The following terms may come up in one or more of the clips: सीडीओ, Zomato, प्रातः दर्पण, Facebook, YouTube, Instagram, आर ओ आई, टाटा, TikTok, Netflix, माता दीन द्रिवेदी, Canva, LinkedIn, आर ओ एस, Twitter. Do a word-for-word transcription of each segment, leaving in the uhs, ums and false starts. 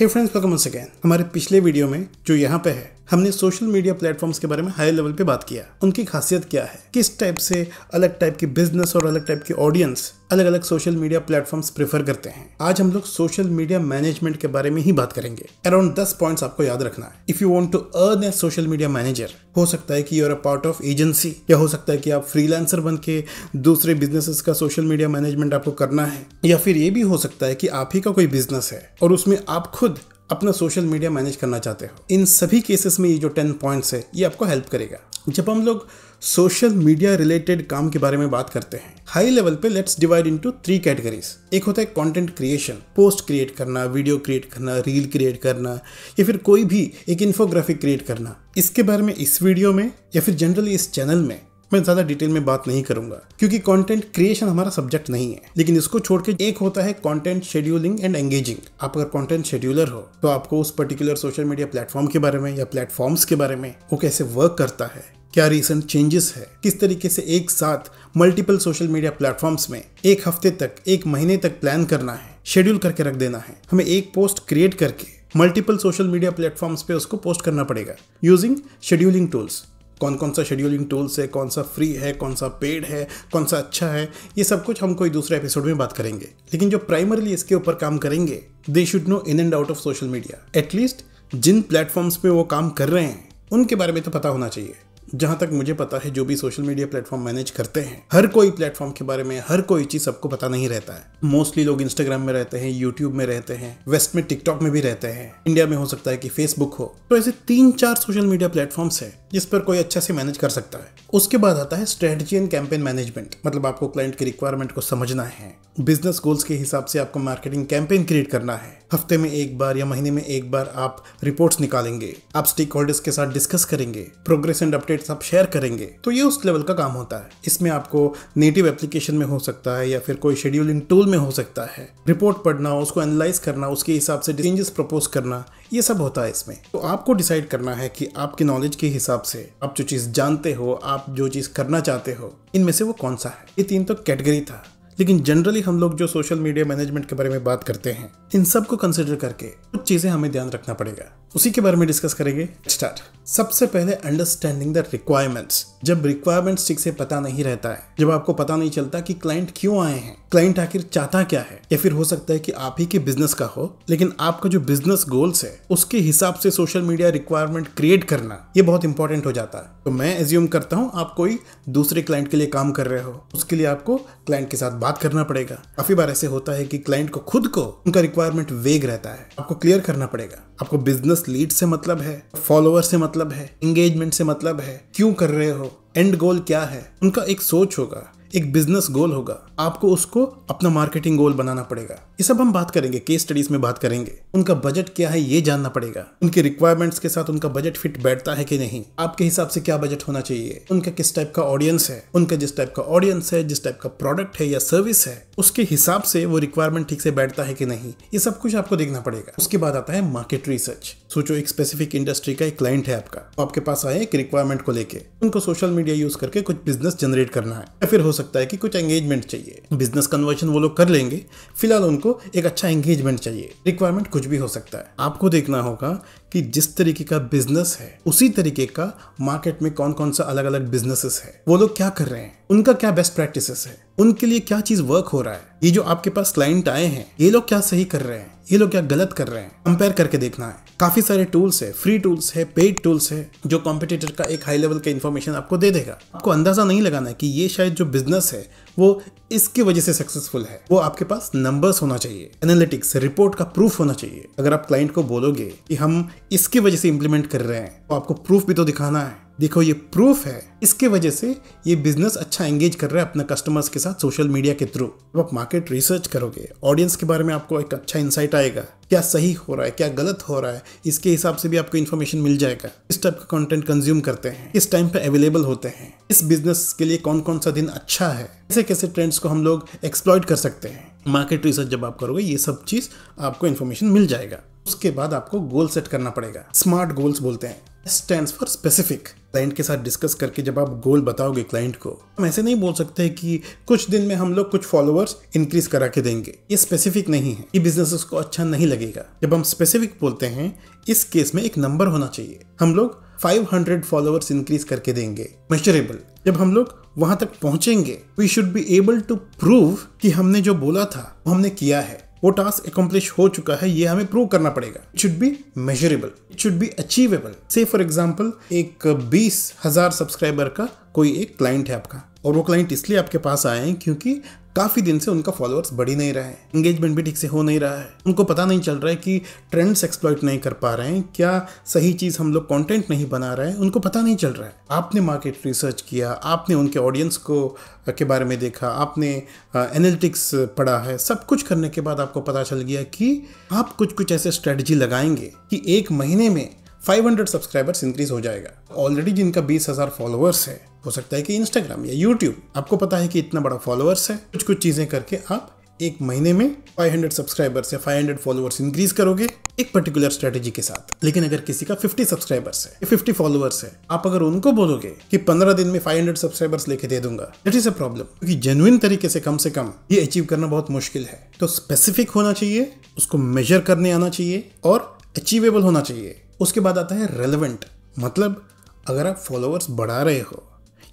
हे friends, welcome once again. हमारे पिछले video में जो यहाँ पे है, हमने सोशल मीडिया प्लेटफॉर्म्स के बारे में हाई लेवल पे बात किया। उनकी खासियत क्या है, किस टाइप से अलग टाइप के बिजनेस और अलग टाइप के ऑडियंस अलग अलग सोशल मीडिया प्लेटफॉर्म्स प्रेफर करते हैं। आज हम लोग सोशल मीडिया मैनेजमेंट के बारे में ही बात करेंगे। अराउंड दस पॉइंट्स आपको याद रखना है। If you want to earn a social media manager, हो सकता है कि you are a part of agency, या हो सकता है कि आप फ्रीलांसर बन के दूसरे बिजनेसेस का सोशल मीडिया मैनेजमेंट आपको करना है, या फिर ये भी हो सकता है कि आप ही का कोई बिजनेस है और उसमें आप खुद अपना सोशल मीडिया मैनेज करना चाहते हो। इन सभी केसेस में ये जो टेन पॉइंट्स है ये आपको हेल्प करेगा। जब हम लोग सोशल मीडिया रिलेटेड काम के बारे में बात करते हैं हाई लेवल पे, let's divide into three categories. एक होता है कंटेंट क्रिएशन, पोस्ट क्रिएट करना, वीडियो क्रिएट करना, रील क्रिएट करना, या फिर कोई भी एक इन्फोग्राफिक क्रिएट करना। इसके बारे में इस वीडियो में या फिर जनरली इस चैनल में मैं ज़्यादा डिटेल में बात नहीं करूंगा, क्योंकि कंटेंट क्रिएशन हमारा सब्जेक्ट नहीं है। लेकिन इसको छोड़ के एक होता है कंटेंट शेड्यूलिंग एंड एंगेजिंग। आप अगर कंटेंट शेड्यूलर हो तो आपको उस पर्टिकुलर सोशल मीडिया प्लेटफॉर्म के बारे में या प्लेटफॉर्म्स के बारे में, वो कैसे वर्क करता है, क्या रिसेंट चेंजेस है, किस तरीके से एक साथ मल्टीपल सोशल मीडिया प्लेटफॉर्म्स में एक हफ्ते तक, एक महीने तक प्लान करना है, शेड्यूल करके रख देना है। हमें एक पोस्ट क्रिएट करके मल्टीपल सोशल मीडिया प्लेटफॉर्म्स पे उसको पोस्ट करना पड़ेगा यूजिंग शेड्यूलिंग टूल्स। कौन कौन सा शेड्यूलिंग टूल्स है, कौन सा फ्री है, कौन सा पेड है, कौन सा अच्छा है, ये सब कुछ हम कोई दूसरे एपिसोड में बात करेंगे। लेकिन जो प्राइमरीली इसके ऊपर काम करेंगे, they should know in and out of social media. At least जिन प्लेटफॉर्म्स पे वो काम कर रहे हैं उनके बारे में तो पता होना चाहिए। जहाँ तक मुझे पता है, जो भी सोशल मीडिया प्लेटफॉर्म मैनेज करते हैं, हर कोई प्लेटफॉर्म के बारे में हर कोई चीज़ सबको पता नहीं रहता है। मोस्टली लोग इंस्टाग्राम में रहते हैं, यूट्यूब में रहते हैं, वेस्ट में टिकटॉक में भी रहते हैं, इंडिया में हो सकता है कि फेसबुक हो। तो ऐसे तीन चार सोशल मीडिया प्लेटफॉर्म्स है जिस पर कोई अच्छा से मैनेज कर सकता है। उसके बाद आता है स्ट्रेटजी एंड कैंपेन मैनेजमेंट। मतलब आपको क्लाइंट की रिक्वायरमेंट को समझना है, बिजनेस गोल्स के हिसाब से आपको मार्केटिंग कैंपेन क्रिएट करना है। हफ्ते में एक बार या महीने में एक बार आप रिपोर्ट्स निकालेंगे, आप स्टेक होल्डर्स के साथ डिस्कस करेंगे, प्रोग्रेस एंड अपडेट्स आप शेयर करेंगे। तो ये उस लेवल का काम होता है। इसमें आपको नेटिव एप्लीकेशन में हो सकता है या फिर कोई शेड्यूलिंग टूल में हो सकता है। रिपोर्ट पढ़ना, उसको एनालाइज करना, उसके हिसाब से चेंजेस प्रपोज करना, ये सब होता है इसमें। तो आपको डिसाइड करना है कि आपके नॉलेज के हिसाब से आप जो चीज़ जानते हो, आप जो चीज़ करना चाहते हो, इनमें से वो कौन सा है। ये तीन तो कैटेगरी था, लेकिन जनरली हम लोग जो सोशल मीडिया मैनेजमेंट के बारे में बात करते हैं, इन सब को कंसिडर करके कुछ चीज़ें हमें ध्यान रखना पड़ेगा। उसी के बारे में डिस्कस करेंगे। स्टार्ट। सबसे पहले अंडरस्टैंडिंग द रिक्वायरमेंट्स। जब रिक्वायरमेंट्स ठीक से पता नहीं रहता है, जब आपको पता नहीं चलता कि क्लाइंट क्यों आए हैं, क्लाइंट आखिर चाहता क्या है, या फिर हो सकता है कि आप ही के बिजनेस का हो लेकिन आपका जो बिजनेस गोल्स है उसके हिसाब से सोशल मीडिया रिक्वायरमेंट क्रिएट करना, ये बहुत इंपॉर्टेंट हो जाता है। तो मैं एज्यूम करता हूँ आप कोई दूसरे क्लाइंट के लिए काम कर रहे हो, उसके लिए आपको क्लाइंट के साथ बात करना पड़ेगा। काफी बार ऐसे होता है कि क्लाइंट को खुद को उनका रिक्वायरमेंट वेग रहता है, आपको क्लियर करना पड़ेगा। आपको बिजनेस लीड से मतलब है, फॉलोअर से मतलब है, एंगेजमेंट से मतलब है, क्यों कर रहे हो, एंड गोल क्या है। उनका एक सोच होगा, एक बिजनेस गोल होगा, आपको उसको अपना मार्केटिंग गोल बनाना पड़ेगा। ये सब हम बात करेंगे, केस स्टडीज में बात करेंगे। उनका बजट क्या है ये जानना पड़ेगा, उनके रिक्वायरमेंट्स के साथ उनका बजट फिट बैठता है कि नहीं। आपके हिसाब से क्या बजट होना चाहिए, उनका किस टाइप का ऑडियंस है, उनका जिस टाइप का ऑडियंस है, जिस टाइप का प्रोडक्ट है या सर्विस है, उसके हिसाब से वो रिक्वायरमेंट ठीक से बैठता है कि नहीं, ये सब कुछ आपको देखना पड़ेगा। उसके बाद आता है मार्केट रिसर्च। सोचो एक स्पेसिफिक इंडस्ट्री का एक क्लाइंट है आपका, तो आपके पास आए एक रिक्वायरमेंट को लेके, उनको सोशल मीडिया यूज करके कुछ बिजनेस जनरेट करना है, या फिर हो सकता है कि कुछ एंगेजमेंट चाहिए। बिजनेस कन्वर्जन वो लोग कर लेंगे, फिलहाल उनको एक अच्छा एंगेजमेंट चाहिए। रिक्वायरमेंट कुछ भी हो सकता है। आपको देखना होगा कि जिस तरीके का बिजनेस है उसी तरीके का मार्केट में कौन कौन सा अलग अलग बिजनेसेस है, वो लोग क्या कर रहे हैं, उनका क्या बेस्ट प्रैक्टिसेस है, उनके लिए क्या चीज वर्क हो रहा है। ये जो आपके पास क्लाइंट आए हैं, ये लोग क्या सही कर रहे हैं, ये लोग क्या गलत कर रहे हैं, कंपेयर करके देखना है। काफी सारे टूल्स है, फ्री टूल्स है, पेड टूल्स है, जो कॉम्पिटिटर का एक हाई लेवल का इन्फॉर्मेशन आपको दे देगा। आपको अंदाजा नहीं लगाना है कि ये शायद जो बिजनेस है वो इसकी वजह से सक्सेसफुल है। वो आपके पास नंबर्स होना चाहिए, एनालिटिक्स रिपोर्ट का प्रूफ होना चाहिए। अगर आप क्लाइंट को बोलोगे कि हम इसकी वजह से इम्प्लीमेंट कर रहे हैं, तो आपको प्रूफ भी तो दिखाना है। देखो ये प्रूफ है, इसके वजह से ये बिजनेस अच्छा एंगेज कर रहा है अपने कस्टमर्स के साथ सोशल मीडिया के थ्रू। जब आप मार्केट रिसर्च करोगे, ऑडियंस के बारे में आपको एक अच्छा इंसाइट आएगा, क्या सही हो रहा है, क्या गलत हो रहा है, इसके हिसाब से भी आपको इन्फॉर्मेशन मिल जाएगा। किस टाइप का कंटेंट कंज्यूम करते हैं, किस टाइम पे अवेलेबल होते हैं, इस बिजनेस के लिए कौन कौन सा दिन अच्छा है, कैसे कैसे ट्रेंड्स को हम लोग एक्सप्लॉइट कर सकते हैं। मार्केट रिसर्च जब आप करोगे, ये सब चीज आपको इन्फॉर्मेशन मिल जाएगा। उसके बाद आपको गोल सेट करना पड़ेगा। स्मार्ट गोल्स बोलते हैं, S stands for specific. Client के साथ डिस्कस करके जब आप गोल बताओगे क्लाइंट को, हम ऐसे नहीं बोल सकते कि कुछ दिन में हम लोग कुछ फॉलोअर्स इंक्रीज करा के देंगे, ये स्पेसिफिक नहीं है, ये बिजनेस उसको अच्छा नहीं लगेगा। जब हम स्पेसिफिक बोलते हैं इस केस में एक नंबर होना चाहिए, हम लोग पाँच सौ फॉलोअर्स इंक्रीज करके देंगे, मेजरेबल। जब हम लोग वहां तक पहुंचेंगे we should be able to prove कि हमने जो बोला था वो हमने किया है, वो टास्क अकम्प्लिश हो चुका है, ये हमें प्रूव करना पड़ेगा। It should be measurable, it should be achievable. से फॉर एग्जांपल एक बीस हजार सब्सक्राइबर का कोई एक क्लाइंट है आपका, और वो क्लाइंट इसलिए आपके पास आए हैं क्योंकि काफी दिन से उनका फॉलोअर्स बढ़ी नहीं रहा है, एंगेजमेंट भी ठीक से हो नहीं रहा है, उनको पता नहीं चल रहा है कि ट्रेंड्स एक्सप्लॉइट नहीं कर पा रहे हैं, क्या सही चीज हम लोग कंटेंट नहीं बना रहे हैं, उनको पता नहीं चल रहा है। आपने मार्केट रिसर्च किया, आपने उनके ऑडियंस को के बारे में देखा, आपने एनालिटिक्स पढ़ा है, सब कुछ करने के बाद आपको पता चल गया कि आप कुछ कुछ ऐसे स्ट्रेटजी लगाएंगे कि एक महीने में पाँच सौ सब्सक्राइबर्स इंक्रीज हो जाएगा। ऑलरेडी जिनका बीस हजार फॉलोअर्स है, हो सकता है कि इंस्टाग्राम या यूट्यूब, आपको पता है कि इतना बड़ा फॉलोअर्स है, कुछ कुछ चीजें करके आप एक महीने में पाँच सौ सब्सक्राइबर्स या पाँच सौ फॉलोअर्स इंक्रीज करोगे एक पर्टिकुलर स्ट्रेटेजी के साथ। लेकिन अगर किसी का पचास सब्सक्राइबर्स है, पचास फॉलोअर्स है, आप अगर उनको बोलोगे कि पंद्रह दिन में पाँच सौ सब्सक्राइबर्स लेके दे दूंगा, दैट इज अ प्रॉब्लम, क्योंकि जेन्युइन तरीके से कम से कम ये अचीव करना बहुत मुश्किल है। तो स्पेसिफिक होना चाहिए, उसको मेजर करने आना चाहिए और अचीवेबल होना चाहिए। उसके बाद आता है रेलेवेंट, मतलब अगर आप फॉलोअर्स बढ़ा रहे हो,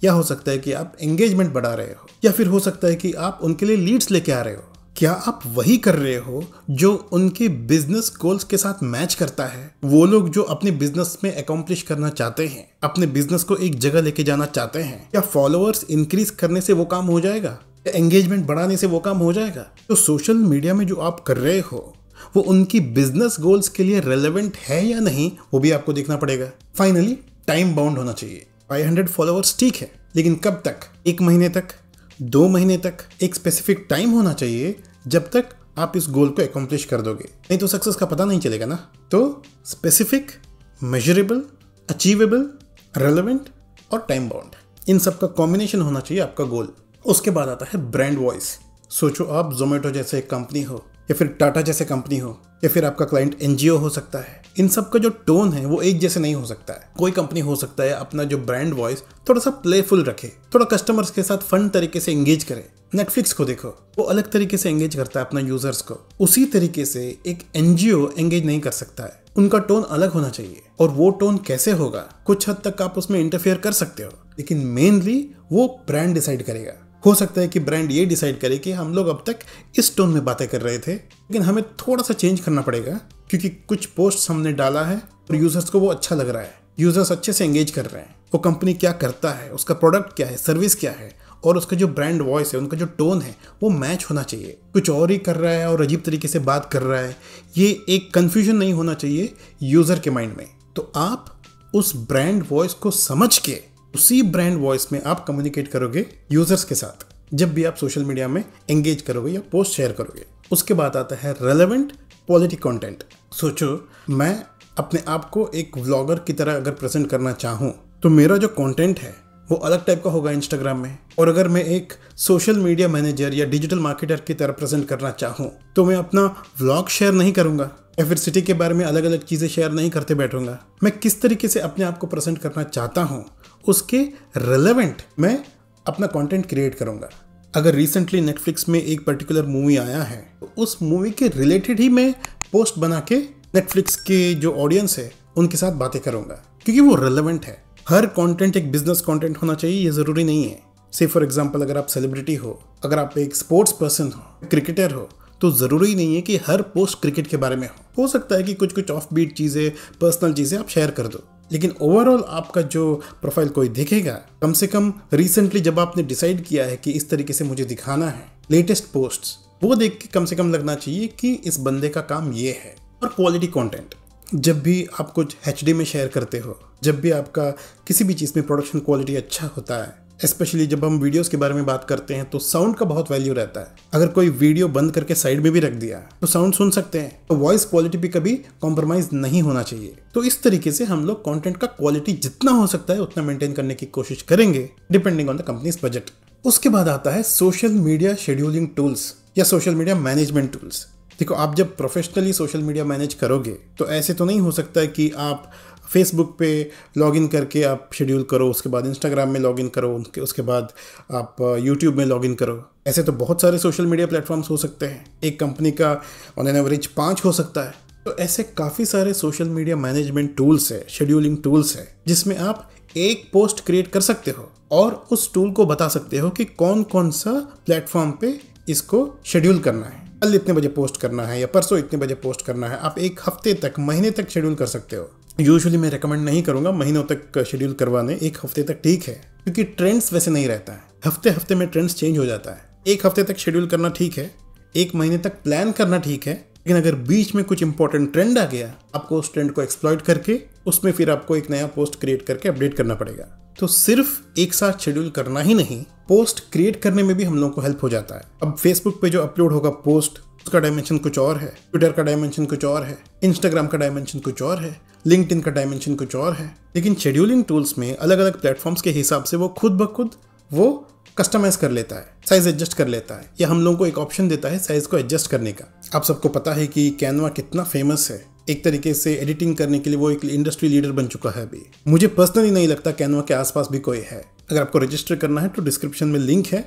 या हो सकता है कि आप एंगेजमेंट बढ़ा रहे हो, या फिर हो सकता है कि आप उनके लिए लीड्स लेके आ रहे हो, क्या आप वही कर रहे हो जो उनके बिजनेस गोल्स के साथ मैच करता है? वो लोग जो अपने बिजनेस में अकॉम्प्लिश करना चाहते हैं, अपने बिजनेस को एक जगह लेके जाना चाहते हैं, क्या फॉलोअर्स इंक्रीज करने से वो काम हो जाएगा? एंगेजमेंट बढ़ाने से वो काम हो जाएगा? तो सोशल मीडिया में जो आप कर रहे हो वो उनकी बिजनेस गोल्स के लिए रेलेवेंट है या नहीं, वो भी आपको देखना पड़ेगा। फाइनली टाइम बाउंड होना चाहिए। पाँच सौ फॉलोअर्स ठीक है, लेकिन कब तक? एक महीने तक, दो महीने तक, एक स्पेसिफिक टाइम होना चाहिए जब तक आप इस गोल को अकम्प्लिश कर दोगे, नहीं तो सक्सेस का पता नहीं चलेगा ना। तो स्पेसिफिक, मेजरेबल, अचीवेबल, रेलेवेंट और टाइम बाउंड, इन सब का कॉम्बिनेशन होना चाहिए आपका गोल। उसके बाद आता है ब्रांड वॉइस। सोचो आप Zomato जैसे एक कंपनी हो, या फिर टाटा जैसे कंपनी हो, या फिर आपका क्लाइंट एनजीओ हो सकता है, इन सब का जो टोन है वो एक जैसे नहीं हो सकता है। कोई कंपनी हो सकता है अपना जो ब्रांड वॉइस थोड़ा सा प्लेफुल रखे, थोड़ा कस्टमर्स के साथ फन तरीके से एंगेज करे। नेटफ्लिक्स को देखो, वो अलग तरीके से एंगेज करता है अपना यूजर्स को, उसी तरीके से एक एनजीओ एंगेज नहीं कर सकता है, उनका टोन अलग होना चाहिए। और वो टोन कैसे होगा, कुछ हद तक आप उसमें इंटरफेयर कर सकते हो, लेकिन मेनली वो ब्रांड डिसाइड करेगा। हो सकता है कि ब्रांड ये डिसाइड करे कि हम लोग अब तक इस टोन में बातें कर रहे थे, लेकिन हमें थोड़ा सा चेंज करना पड़ेगा क्योंकि कुछ पोस्ट्स हमने डाला है और यूजर्स को वो अच्छा लग रहा है, यूजर्स अच्छे से एंगेज कर रहे हैं। वो कंपनी क्या करता है, उसका प्रोडक्ट क्या है, सर्विस क्या है, और उसका जो ब्रांड वॉइस है, उनका जो टोन है, वो मैच होना चाहिए। कुछ और ही कर रहा है और अजीब तरीके से बात कर रहा है, ये एक कन्फ्यूजन नहीं होना चाहिए यूजर के माइंड में। तो आप उस ब्रांड वॉइस को समझ के उसी ब्रांड वॉइस में आप कम्युनिकेट करोगे यूजर्स के साथ जब भी आप सोशल मीडिया में एंगेज करोगे या पोस्ट शेयर करोगे। उसके बाद आता है रेलेवेंट क्वालिटी कंटेंट। सोचो मैं अपने आप को एक व्लॉगर की तरह अगर प्रेजेंट करना चाहूँ तो मेरा जो कंटेंट है वो अलग टाइप का होगा इंस्टाग्राम में, और अगर मैं एक सोशल मीडिया मैनेजर या डिजिटल मार्केटर की तरह प्रेजेंट करना चाहूँ तो मैं अपना व्लॉग शेयर नहीं करूँगा या फिर सिटी के बारे में अलग अलग चीज़ें शेयर नहीं करते बैठूंगा। मैं किस तरीके से अपने आप को प्रेजेंट करना चाहता हूँ उसके रेलेवेंट मैं अपना कंटेंट क्रिएट करूँगा। अगर रिसेंटली नेटफ्लिक्स में एक पर्टिकुलर मूवी आया है तो उस मूवी के रिलेटेड ही मैं पोस्ट बना के नेटफ्लिक्स के जो ऑडियंस है उनके साथ बातें करूँगा क्योंकि वो रेलेवेंट है। हर कंटेंट एक बिजनेस कंटेंट होना चाहिए, ये ज़रूरी नहीं है। से फॉर एग्जांपल अगर आप सेलिब्रिटी हो, अगर आप एक स्पोर्ट्स पर्सन हो, क्रिकेटर हो, तो ज़रूरी नहीं है कि हर पोस्ट क्रिकेट के बारे में हो हो सकता है कि कुछ कुछ ऑफ बीट चीज़ें, पर्सनल चीज़ें आप शेयर कर दो, लेकिन ओवरऑल आपका जो प्रोफाइल कोई देखेगा, कम से कम रिसेंटली जब आपने डिसाइड किया है कि इस तरीके से मुझे दिखाना है, लेटेस्ट पोस्ट्स वो देख के कम से कम लगना चाहिए कि इस बंदे का काम ये है। और क्वालिटी कंटेंट, जब भी आप कुछ एच डी में शेयर करते हो, जब भी आपका किसी भी चीज़ में प्रोडक्शन क्वालिटी अच्छा होता है, स्पेशली जब हम वीडियोस के बारे में बात करते हैं तो साउंड का बहुत वैल्यू रहता है। अगर कोई वीडियो बंद करके साइड में भी रख दिया तो साउंड सुन सकते हैं, तो वॉइस क्वालिटी भी कभी कॉम्प्रोमाइज नहीं होना चाहिए। तो इस तरीके से हम लोग कंटेंट का क्वालिटी जितना हो सकता है उतना मेंटेन करने की कोशिश करेंगे, depending on the company's budget. उसके बाद आता है सोशल मीडिया शेड्यूलिंग टूल्स या सोशल मीडिया मैनेजमेंट टूल्स। देखो, आप जब प्रोफेशनली सोशल मीडिया मैनेज करोगे तो ऐसे तो नहीं हो सकता है कि आप फेसबुक पे लॉगिन करके आप शेड्यूल करो, उसके बाद इंस्टाग्राम में लॉगिन करो, उसके उसके बाद आप यूट्यूब में लॉगिन करो। ऐसे तो बहुत सारे सोशल मीडिया प्लेटफॉर्म्स हो सकते हैं, एक कंपनी का ऑन एन एवरेज पाँच हो सकता है। तो ऐसे काफ़ी सारे सोशल मीडिया मैनेजमेंट टूल्स है, शेड्यूलिंग टूल्स है, जिसमें आप एक पोस्ट क्रिएट कर सकते हो और उस टूल को बता सकते हो कि कौन कौन सा प्लेटफॉर्म पे इसको शेड्यूल करना है, कल इतने बजे पोस्ट करना है या परसों इतने बजे पोस्ट करना है। आप एक हफ्ते तक, महीने तक शेड्यूल कर सकते हो। यूजुअली मैं रेकमेंड नहीं करूँगा महीनों तक शेड्यूल करवाने, एक हफ्ते तक ठीक है, क्योंकि ट्रेंड्स वैसे नहीं रहता है, हफ्ते हफ्ते में ट्रेंड्स चेंज हो जाता है। एक हफ्ते तक शेड्यूल करना ठीक है, एक महीने तक प्लान करना ठीक है, लेकिन अगर बीच में कुछ इंपॉर्टेंट ट्रेंड आ गया, आपको उस ट्रेंड को एक्सप्लॉइट करके उसमें फिर आपको एक नया पोस्ट क्रिएट करके अपडेट करना पड़ेगा। तो सिर्फ एक साथ शेड्यूल करना ही नहीं, पोस्ट क्रिएट करने में भी हम लोगों को हेल्प हो जाता है। अब फेसबुक पे जो अपलोड होगा पोस्ट, उसका डायमेंशन कुछ और है, ट्विटर का डायमेंशन कुछ और है, इंस्टाग्राम का डायमेंशन कुछ और है, लिंक्डइन का डायमेंशन कुछ और है। लेकिन शेड्यूलिंग टूल्स में अलग अलग प्लेटफॉर्म्स के हिसाब से वो खुद ब खुद वो कस्टमाइज कर लेता है, साइज एडजस्ट कर लेता है, या हम लोगों को एक ऑप्शन देता है साइज को एडजस्ट करने का। आप सबको पता है कि कैनवा कितना फेमस है, एक तरीके से एडिटिंग करने के लिए वो एक इंडस्ट्री लीडर बन चुका है अभी। मुझे पर्सनली नहीं लगता कैनवा के आसपास भी कोई है। अगर आपको रजिस्टर करना है तो डिस्क्रिप्शन में लिंक है,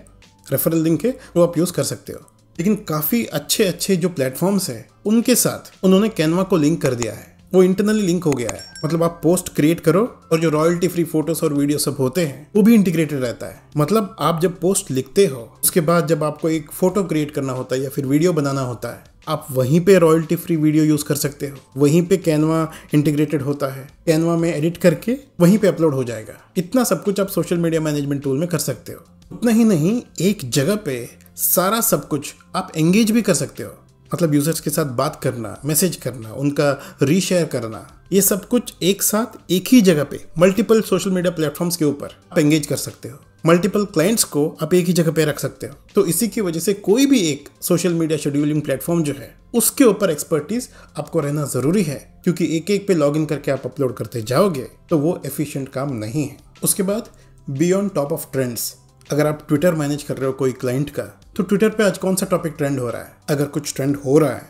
रेफरल लिंक है, वो आप यूज़ कर सकते हो। लेकिन काफ़ी अच्छे अच्छे जो प्लेटफॉर्म्स हैं उनके साथ उन्होंने कैनवा को लिंक कर दिया है, वो इंटरनली लिंक हो गया है। मतलब आप पोस्ट क्रिएट करो और जो रॉयल्टी फ्री फोटोज और वीडियो सब होते हैं वो भी इंटीग्रेटेड रहता है। मतलब आप जब पोस्ट लिखते हो, उसके बाद जब आपको एक फोटो क्रिएट करना होता है या फिर वीडियो बनाना होता है, आप वहीं पे रॉयल्टी फ्री वीडियो यूज कर सकते हो, वहीं पे कैनवा इंटीग्रेटेड होता है, कैनवा में एडिट करके वहीं पे अपलोड हो जाएगा। इतना सब कुछ आप सोशल मीडिया मैनेजमेंट टूल में कर सकते हो। उतना ही नहीं, एक जगह पे सारा सब कुछ आप एंगेज भी कर सकते हो। मतलब यूजर्स के साथ बात करना, मैसेज करना, उनका रीशेयर करना, ये सब कुछ एक साथ एक ही जगह पे मल्टीपल सोशल मीडिया प्लेटफॉर्म्स के ऊपर आप एंगेज कर सकते हो। मल्टीपल क्लाइंट्स को आप एक ही जगह पे रख सकते हो। तो इसी की वजह से कोई भी एक सोशल मीडिया शेड्यूलिंग प्लेटफॉर्म जो है उसके ऊपर एक्सपर्टीज आपको रहना ज़रूरी है, क्योंकि एक एक पे लॉगिन करके आप अपलोड करते जाओगे तो वो एफिशिएंट काम नहीं है। उसके बाद बियॉन्ड टॉप ऑफ ट्रेंड्स, अगर आप ट्विटर मैनेज कर रहे हो कोई क्लाइंट का, तो ट्विटर पे आज कौन सा टॉपिक ट्रेंड हो रहा है, अगर कुछ ट्रेंड हो रहा है,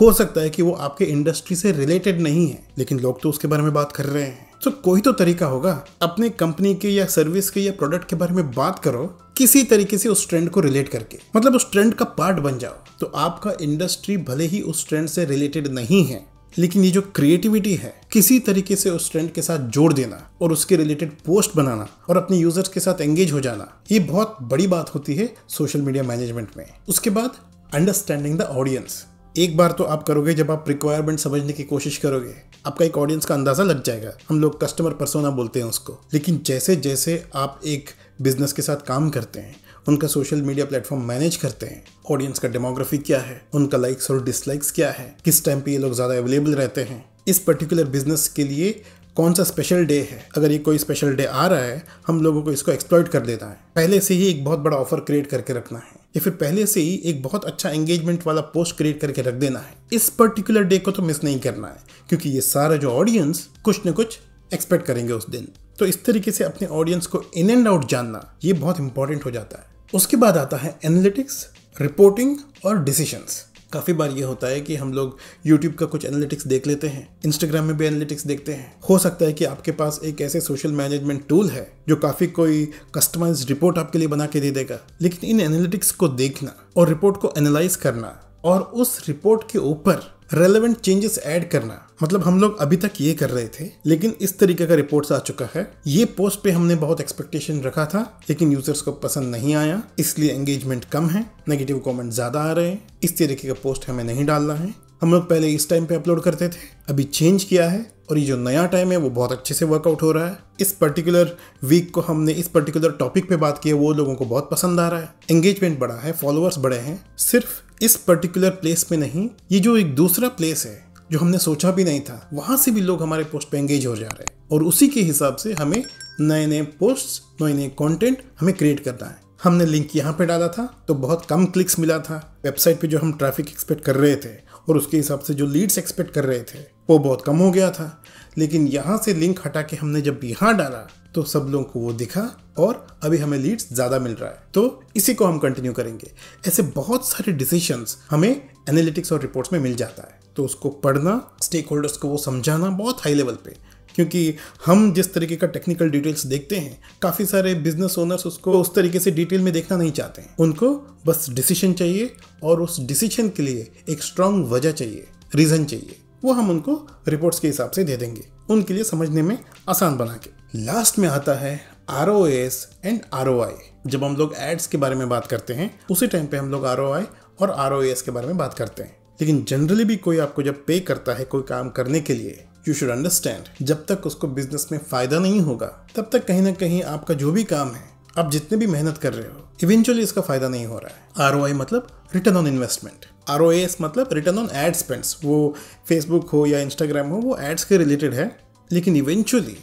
हो सकता है कि वो आपके इंडस्ट्री से रिलेटेड नहीं है, लेकिन लोग तो उसके बारे में बात कर रहे हैं। तो कोई तो तरीका होगा, अपने कंपनी के या सर्विस के या प्रोडक्ट के बारे में बात करो किसी तरीके से उस ट्रेंड को रिलेट करके, मतलब उस ट्रेंड का पार्ट बन जाओ। तो आपका इंडस्ट्री भले ही उस ट्रेंड से रिलेटेड नहीं है, लेकिन ये जो क्रिएटिविटी है किसी तरीके से उस ट्रेंड के साथ जोड़ देना और उसके रिलेटेड पोस्ट बनाना और अपने यूजर्स के साथ एंगेज हो जाना, ये बहुत बड़ी बात होती है सोशल मीडिया मैनेजमेंट में। उसके बाद अंडरस्टैंडिंग द ऑडियंस, एक बार तो आप करोगे जब आप रिक्वायरमेंट समझने की कोशिश करोगे, आपका एक ऑडियंस का अंदाज़ा लग जाएगा, हम लोग कस्टमर पर्सोना बोलते हैं उसको। लेकिन जैसे जैसे आप एक बिजनेस के साथ काम करते हैं, उनका सोशल मीडिया प्लेटफॉर्म मैनेज करते हैं, ऑडियंस का डेमोग्राफी क्या है, उनका लाइक्स और डिसलाइक्स क्या है, किस टाइम पे ये लोग ज़्यादा अवेलेबल रहते हैं, इस पर्टिकुलर बिजनेस के लिए कौन सा स्पेशल डे है, अगर ये कोई स्पेशल डे आ रहा है हम लोगों को इसको एक्सप्लॉइट कर देना है, पहले से ही एक बहुत बड़ा ऑफर क्रिएट करके रखना है, या फिर पहले से ही एक बहुत अच्छा एंगेजमेंट वाला पोस्ट क्रिएट करके रख देना है, इस पर्टिकुलर डे को तो मिस नहीं करना है, क्योंकि ये सारा जो ऑडियंस कुछ न कुछ एक्सपेक्ट करेंगे उस दिन। तो इस तरीके से अपने ऑडियंस को इन एंड आउट जानना ये बहुत इंपॉर्टेंट हो जाता है। उसके बाद आता है एनालिटिक्स, रिपोर्टिंग और डिसीजंस। काफ़ी बार ये होता है कि हम लोग यूट्यूब का कुछ एनालिटिक्स देख लेते हैं, इंस्टाग्राम में भी एनालिटिक्स देखते हैं। हो सकता है कि आपके पास एक ऐसे सोशल मैनेजमेंट टूल है जो काफ़ी कोई कस्टमाइज्ड रिपोर्ट आपके लिए बना के दे देगा, लेकिन इन एनालिटिक्स को देखना और रिपोर्ट को एनालाइज करना और उस रिपोर्ट के ऊपर रेलेवेंट चेंजेस ऐड करना, मतलब हम लोग अभी तक ये कर रहे थे लेकिन इस तरीके का रिपोर्ट्स आ चुका है, ये पोस्ट पे हमने बहुत एक्सपेक्टेशन रखा था लेकिन यूजर्स को पसंद नहीं आया, इसलिए एंगेजमेंट कम है, नेगेटिव कमेंट ज़्यादा आ रहे हैं, इस तरीके का पोस्ट हमें नहीं डालना है, हम लोग पहले इस टाइम पे अपलोड करते थे, अभी चेंज किया है और ये जो नया टाइम है वो बहुत अच्छे से वर्कआउट हो रहा है, इस पर्टिकुलर वीक को हमने इस पर्टिकुलर टॉपिक पे बात की है, वो लोगों को बहुत पसंद आ रहा है, एंगेजमेंट बढ़ा है, फॉलोअर्स बढ़े हैं। सिर्फ इस पर्टिकुलर प्लेस पे नहीं, ये जो एक दूसरा प्लेस है जो हमने सोचा भी नहीं था, वहाँ से भी लोग हमारे पोस्ट पे एंगेज हो जा रहे हैं और उसी के हिसाब से हमें नए नए पोस्ट, नए नए कॉन्टेंट हमें क्रिएट करना है। हमने लिंक यहाँ पे डाला था तो बहुत कम क्लिक्स मिला था, वेबसाइट पे जो हम ट्रैफिक एक्सपेक्ट कर रहे थे और उसके हिसाब से जो लीड्स एक्सपेक्ट कर रहे थे वो बहुत कम हो गया था, लेकिन यहाँ से लिंक हटा के हमने जब यहाँ डाला तो सब लोगों को वो दिखा और अभी हमें लीड्स ज़्यादा मिल रहा है, तो इसी को हम कंटिन्यू करेंगे। ऐसे बहुत सारे डिसीजंस हमें एनालिटिक्स और रिपोर्ट्स में मिल जाता है। तो उसको पढ़ना, स्टेक होल्डर्स को वो समझाना बहुत हाई लेवल पे, क्योंकि हम जिस तरीके का टेक्निकल डिटेल्स देखते हैं काफ़ी सारे बिजनेस ओनर्स उसको उस तरीके से डिटेल में देखना नहीं चाहते हैं। उनको बस डिसीजन चाहिए और उस डिसीजन के लिए एक स्ट्रांग वजह चाहिए, रीज़न चाहिए, वो हम उनको रिपोर्ट्स के हिसाब से दे देंगे उनके लिए समझने में आसान बना के। लास्ट में आता है आर ओ एस and आर ओ आई। जब हम लोग एड्स के बारे में बात करते हैं उसी टाइम पे हम लोग आर ओ आई और आर ओ एस के बारे में बात करते हैं, लेकिन जनरली भी कोई आपको जब पे करता है कोई काम करने के लिए, यू शुड अंडरस्टैंड, जब तक उसको बिजनेस में फ़ायदा नहीं होगा तब तक कहीं ना कहीं आपका जो भी काम है, आप जितने भी मेहनत कर रहे हो, इवेंचुअली इसका फ़ायदा नहीं हो रहा है। आर ओ आई मतलब return on investment, आर ओ एस मतलब रिटर्न ऑन एड स्पेंड्स, वो फेसबुक हो या इंस्टाग्राम हो, वो एड्स के रिलेटेड है। लेकिन इवेंचुअली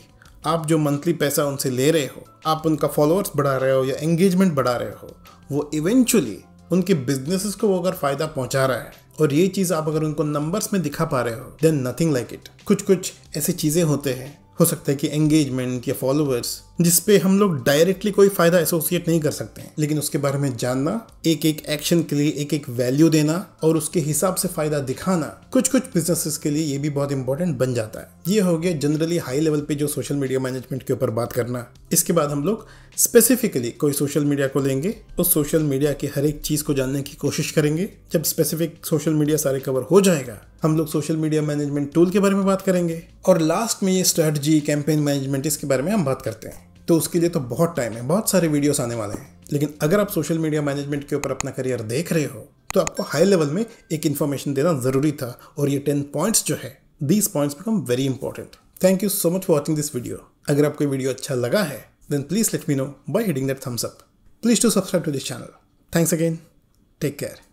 आप जो मंथली पैसा उनसे ले रहे हो, आप उनका फॉलोअर्स बढ़ा रहे हो या एंगेजमेंट बढ़ा रहे हो, वो इवेंचुअली उनके बिजनेसेस को वो अगर फ़ायदा पहुंचा रहा है और ये चीज़ आप अगर उनको नंबर्स में दिखा पा रहे हो, देन नथिंग लाइक इट। कुछ कुछ ऐसी चीज़ें होते हैं, हो सकता है कि एंगेजमेंट या फॉलोअर्स, जिस पे हम लोग डायरेक्टली कोई फ़ायदा एसोसिएट नहीं कर सकते हैं, लेकिन उसके बारे में जानना, एक एक एक्शन के लिए एक एक वैल्यू देना और उसके हिसाब से फ़ायदा दिखाना, कुछ कुछ बिजनेसेस के लिए ये भी बहुत इंपॉर्टेंट बन जाता है। ये हो गया जनरली हाई लेवल पे जो सोशल मीडिया मैनेजमेंट के ऊपर बात करना। इसके बाद हम लोग स्पेसिफिकली कोई सोशल मीडिया को लेंगे, उस सोशल मीडिया की हर एक चीज़ को जानने की कोशिश करेंगे। जब स्पेसिफिक सोशल मीडिया सारे कवर हो जाएगा, हम लोग सोशल मीडिया मैनेजमेंट टूल के बारे में बात करेंगे और लास्ट में ये स्ट्रेटजी, कैंपेन मैनेजमेंट, इसके बारे में हम बात करते हैं। तो उसके लिए तो बहुत टाइम है, बहुत सारे वीडियोस आने वाले हैं। लेकिन अगर आप सोशल मीडिया मैनेजमेंट के ऊपर अपना करियर देख रहे हो तो आपको हाई लेवल में एक इन्फॉर्मेशन देना ज़रूरी था और ये टेन पॉइंट्स जो है, these points become very important. Thank you so much for watching this video. अगर आपको वीडियो अच्छा लगा है then please let me know by hitting that thumbs up. Please to subscribe to this channel. Thanks again, take care.